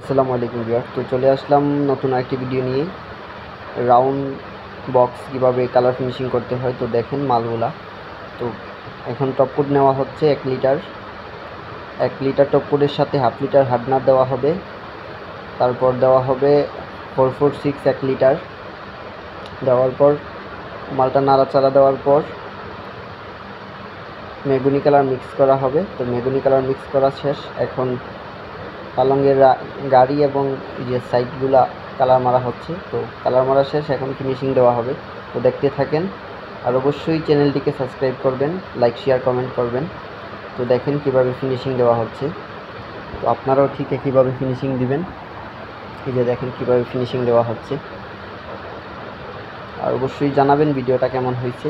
আসসালামু আলাইকুম ভিউয়ার্স। তো চলে আসলাম নতুন আরেকটি ভিডিও নিয়ে। রাউন্ড বক্স কীভাবে কালার ফিনিশিং করতে হয় তো দেখেন মালগুলা। তো এখন টপকোট নেওয়া হচ্ছে 1 লিটার। 1 লিটার টপকোটের সাথে হাফ লিটার হার্ডনার দেওয়া হবে। তারপর দেওয়া হবে 446 1 লিটার। দেওয়ার পর মালটা নাড়াচাড়া দেওয়ার পর মেগুনি কালার মিক্স করা হবে। তো মেগুনি কালার মিক্স করা শেষ। এখন পালঙ্গের গাড়ি এবং যে সাইডগুলা কালার মারা হচ্ছে। তো কালার মারা শেষ, এখন ফিনিশিং দেওয়া হবে। তো দেখতে থাকেন আর অবশ্যই চ্যানেলটিকে সাবস্ক্রাইব করবেন, লাইক শেয়ার কমেন্ট করবেন। তো দেখেন কিভাবে ফিনিশিং দেওয়া হচ্ছে। তো আপনারাও ঠিক কীভাবে ফিনিশিং দিবেন, এই যে দেখেন কীভাবে ফিনিশিং দেওয়া হচ্ছে। আর অবশ্যই জানাবেন ভিডিওটা কেমন হয়েছে,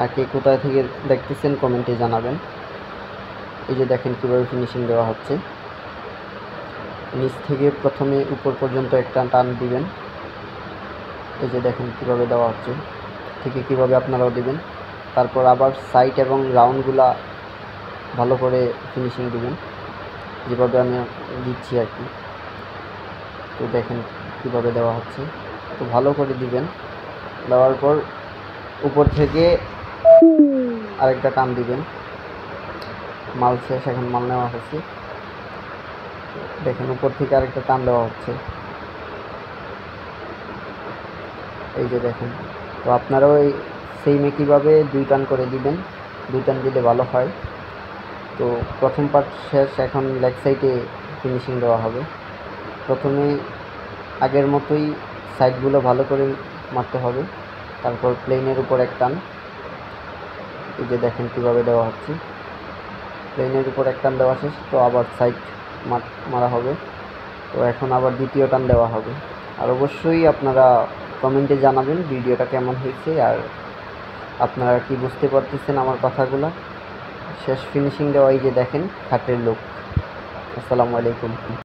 আর কে কোথায় থেকে দেখতেছেন কমেন্টে জানাবেন। এই যে দেখেন কীভাবে ফিনিশিং দেওয়া হচ্ছে। নিচ থেকে প্রথমে উপর পর্যন্ত একটা টান দিবেন। এই যে দেখেন কীভাবে দেওয়া হচ্ছে, থেকে কীভাবে আপনারাও দিবেন। তারপর আবার সাইড এবং রাউন্ডগুলা ভালো করে ফিনিশিং দিবেন, যেভাবে আমি দিচ্ছি আর কি। তো দেখেন কীভাবে দেওয়া হচ্ছে। তো ভালো করে দিবেন, দেওয়ার পর উপর থেকে আরেকটা টান দিবেন। মাল শেষ, এখন মাল নেওয়া হচ্ছে। দেখেন উপর থেকে আরেকটা টান দেওয়া হচ্ছে। এই যে দেখেন। তো আপনারাও এই সেইমে কীভাবে 2 টান করে দিবেন, 2 টান দিলে ভালো হয়। তো প্রথম পার্ট শেষ, এখন লেগ সাইডে ফিনিশিং দেওয়া হবে। প্রথমে আগের মতোই সাইডগুলো ভালো করে মারতে হবে। তারপর প্লেনের উপর এক টান। এই যে দেখেন কীভাবে দেওয়া হচ্ছে। প্লেনের উপর এক টান দেওয়া শেষ। তো আবার সাইড মারা হবে। তো এখন আবার দ্বিতীয় টান দেওয়া হবে। আর অবশ্যই আপনারা কমেন্টে জানাবেন ভিডিওটা কেমন হয়েছে, আর আপনারা কি বুঝতে পারতেছেন আমার কথাগুলো। শেষ ফিনিশিং দেওয়া, এই যে দেখেন খাটের লুক। আসসালামু আলাইকুম।